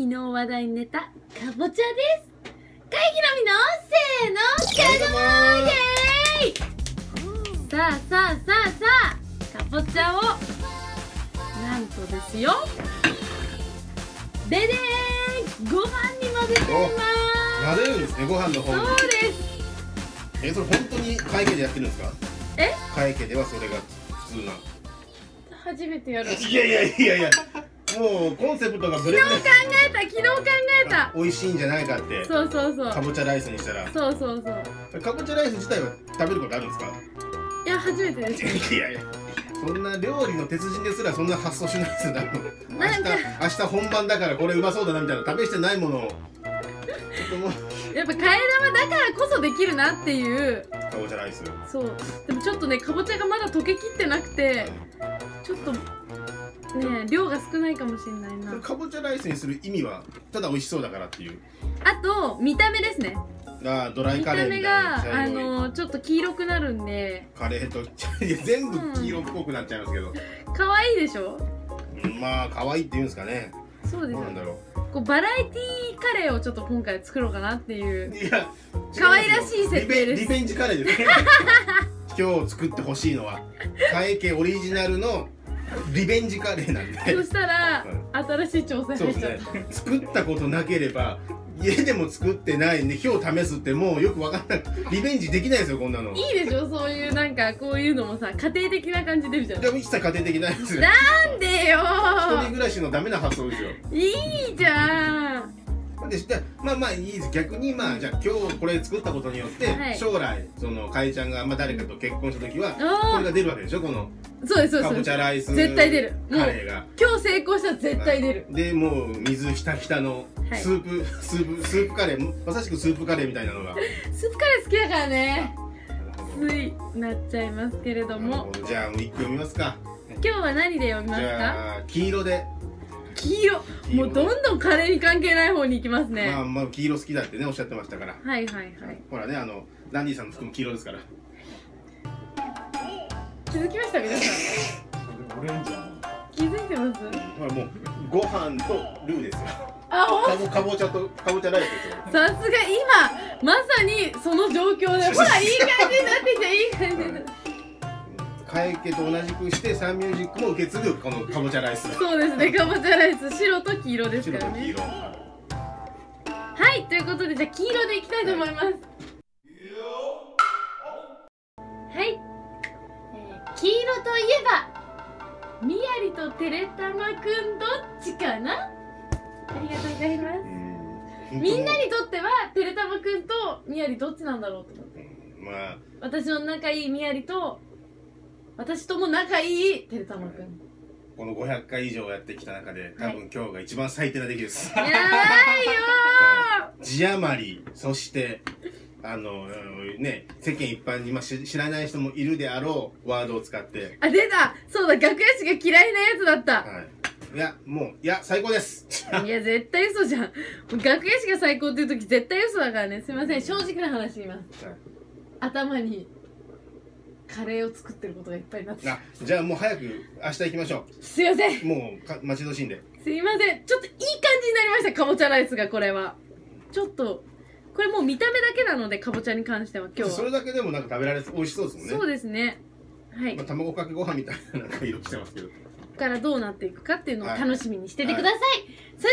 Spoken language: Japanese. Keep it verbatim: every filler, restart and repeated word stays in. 昨日話題に出たかぼちゃです。かいひろみのせーのかごまイエーイ。さあさあさあさあ、かぼちゃをなんとですよ、ででーん、ご飯に混ぜています。混ぜるんですね、ご飯の方に。そうです。え、それ本当に会計でやってるんですか？え？会計ではそれが普通な。初めてやる。いやいやいやいや。もうコンセプトがブレ。昨日考えた、昨日考えた。美味しいんじゃないかって。そうそうそう。かぼちゃライスにしたら。そうそうそう。かぼちゃライス自体は食べることあるんですか？いや、初めてです。いやいや。そんな料理の鉄人ですらそんな発想しないですよ。明日明日本番だからこれうまそうだなみたいな試してないものをやっぱ替え玉だからこそできるなっていうかぼちゃライス。そうでもちょっとね、かぼちゃがまだ溶けきってなくて、ちょっとね量が少ないかもしれないな。かぼちゃライスにする意味はただ美味しそうだからっていう、あと見た目ですね。あ、ドライカレーみたいな。見た目があのちょっと黄色くなるんで、カレーと全部黄色っぽくなっちゃいますけど、可愛、うん、いでしょ。まあ可愛いっていうんですかね。そうですよ。なんだろう、こうバラエティーカレーをちょっと今回作ろうかなっていう。いや、可愛らしい設定です。リベ、リベンジカレーですね今日作ってほしいのは会計オリジナルのリベンジカレーなんでそしたら、うん、新しい挑戦でした、ね、作ったことなければ家でも作ってないんで、今日試すってもうよくわかんない。リベンジできないですよ、こんなの。いいでしょ、そういうなんかこういうのもさ、家庭的な感じ出るじゃん。でも一切家庭的ないですよ。なんでよー、一人暮らしのダメな発想ですよ。いいじゃん。で、まあまあいいです。逆にまあ、じゃあ今日これ作ったことによって、はい、将来そのかえちゃんがまあ誰かと結婚した時はこれが出るわけでしょ、この。そうですそうです。かぼちゃライス絶対出る。カレーが今日成功したら絶対出る。でもう水ひたひたのスープ、はい、スープスープカレー、まさしくスープカレーみたいなのがスープカレー好きだからね、ついなっちゃいますけれども。じゃあもう一句読みますか。今日は何で読みますか？じゃあ黄色で。黄色、もうどんどんカレーに関係ない方に行きますね。まあまあ黄色好きだってね、おっしゃってましたから。はいはいはい。ほらね、あのランディさんの服も黄色ですから。気づきました皆さん？オレンジ。気づいてます？ほらもうご飯とルーですよ。あ、ほんと？かぼちゃとかぼちゃライスですよ。さすが今まさにその状況で、ほらいい感じになってきた、いい感じになってきた。会計と同じくしてサンミュージックも受け継ぐこのかぼちゃライス。そうですね、かぼちゃライス白と黄色ですからね。白と黄色。はい、ということでじゃあ黄色でいきたいと思います。はい、はい、えー、黄色といえばみやりとてれたまくんどっちかな。ありがとうございます。みんなにとってはてれたまくんとみやりどっちなんだろうと思って、まあ、私の仲いいみやりと私とも仲いいてるたまくん。このごひゃっかい以上やってきた中で、多分今日が一番最低な出来です。やばいよー。字余り、そしてあのね、世間一般にま知らない人もいるであろうワードを使って。あ、出た。そうだ、楽屋しが嫌いなやつだった。はい。いや、もう、いや、最高です。いや、絶対嘘じゃん。楽屋しが最高っていう時、絶対嘘だからね。すみません、正直な話言います。はい、頭に。カレーを作ってることがいっぱいになって。あ、じゃあもう早く明日行きましょう。すいません、もう待ち遠しいんで。すいません、ちょっといい感じになりました、かぼちゃライスが。これはちょっとこれもう見た目だけなので、かぼちゃに関しては今日はそれだけでもなんか食べられそう、美味しそうですもんね。そうですね、はい、まあ、卵かけご飯みたいななんか色してますけど、ここからどうなっていくかっていうのを楽しみにしててください、はい、そ